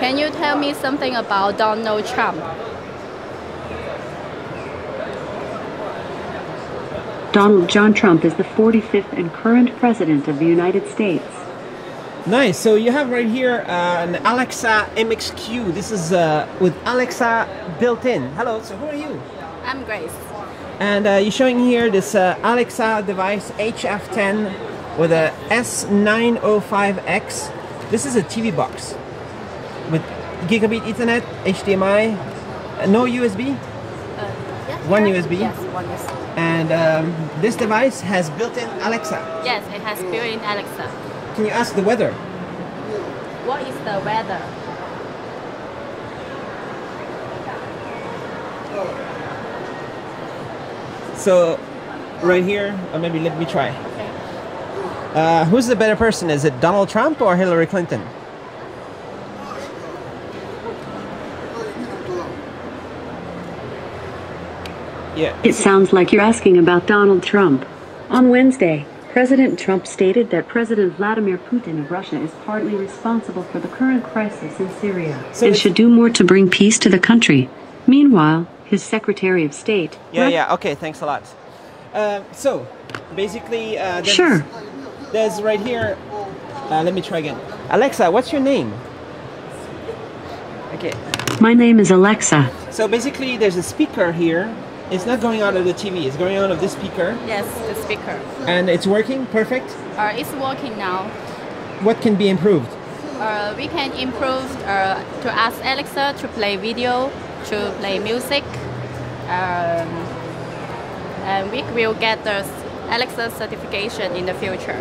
Can you tell me something about Donald Trump? Donald John Trump is the 45th and current president of the United States. Nice. So you have right here an Alexa MXQ. This is with Alexa built in. Hello. So who are you? I'm Grace. And you're showing here this Alexa device HF10 with a S905X. This is a TV box with Gigabit Ethernet, HDMI, no USB. One USB. Yes, one USB. And this device has built-in Alexa. Yes, it has built-in Alexa. Can you ask the weather? What is the weather? So, right here, or maybe let me try. Okay. Who's the better person? Is it Donald Trump or Hillary Clinton? Yeah. It sounds like you're asking about Donald Trump. On Wednesday, President Trump stated that President Vladimir Putin of Russia is partly responsible for the current crisis in Syria and should do more to bring peace to the country. Meanwhile, his Secretary of State... okay, thanks a lot. There's right here... let me try again. Alexa, what's your name? Okay. My name is Alexa. So basically, there's a speaker here. It's not going out of the TV, it's going out of this speaker. Yes, the speaker. And it's working? Perfect? It's working now. What can be improved? We can improve to ask Alexa to play video, to play music. And we will get the Alexa certification in the future.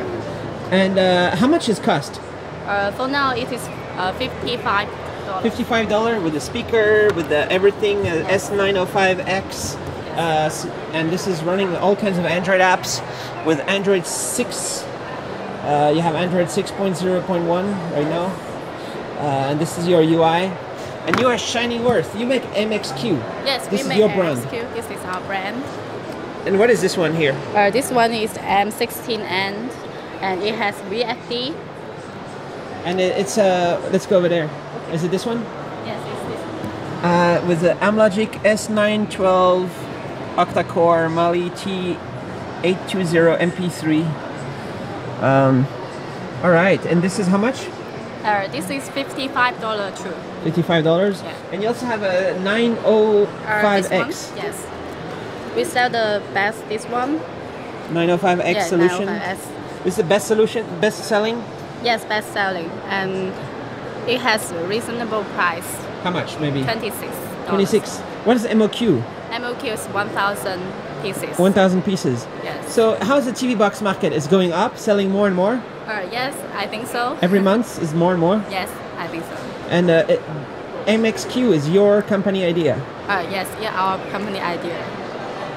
And how much is cost? For now, it is $55. $55 with the speaker, with the everything, S905X. And this is running all kinds of Android apps with Android 6. You have Android 6.0.1 right now. And this is your UI. And you are ShinyWorth. You make MXQ. Yes, we make MXQ. This is our brand. And what is this one here? This one is M16N. And it has VFD. And it's let's go over there. Is it this one? Yes, it's this one. With the Amlogic S912. Octa-core Mali T820 MP3. All right, and this is how much? This is $55 too. $55? Yeah. And you also have a 905X. Yes. We sell the best, this one. 905X solution. 905S. This is the best solution, best selling? Yes, best selling. And it has a reasonable price. How much maybe? $26. 26. What is the MOQ? MOQ is 1,000 pieces. 1,000 pieces. Yes. So how's the TV box market? Is going up, selling more and more? Yes, I think so. Every month is more and more? Yes, I think so. And MXQ is your company idea? Yes, yeah, our company idea.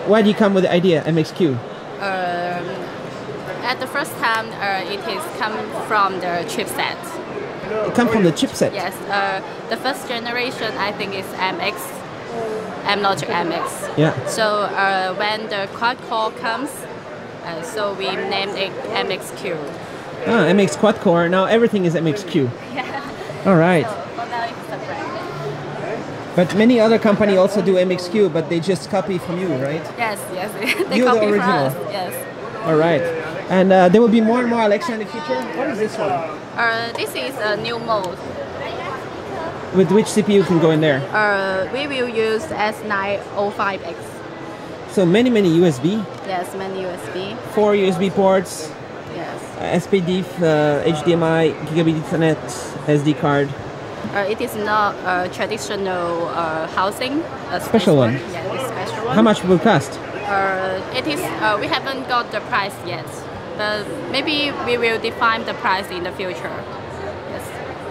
Why do you come with the idea, MXQ? At the first time, it is coming from the chipset. It comes from the chipset? Yes. The first generation, I think, is Amlogic MX. Yeah. So when the quad-core comes, so we named it MXQ. Ah, MX quad-core. Now everything is MXQ. Yeah. All right. So for now it's a brand. But many other companies also do MXQ, but they just copy from you, right? Yes, yes. You're the original. From us. Yes. All right. And there will be more and more Alexa in the future. What is this one? This is a new mode. With which CPU can go in there? We will use S905X. So many USB? Yes, many USB. 4 USB ports. Yes. SPDIF, HDMI, Gigabit Ethernet, SD card. It is not a traditional housing. A special one? Yeah, it's a special one. How much will it cost? It is. We haven't got the price yet, but maybe we will define the price in the future.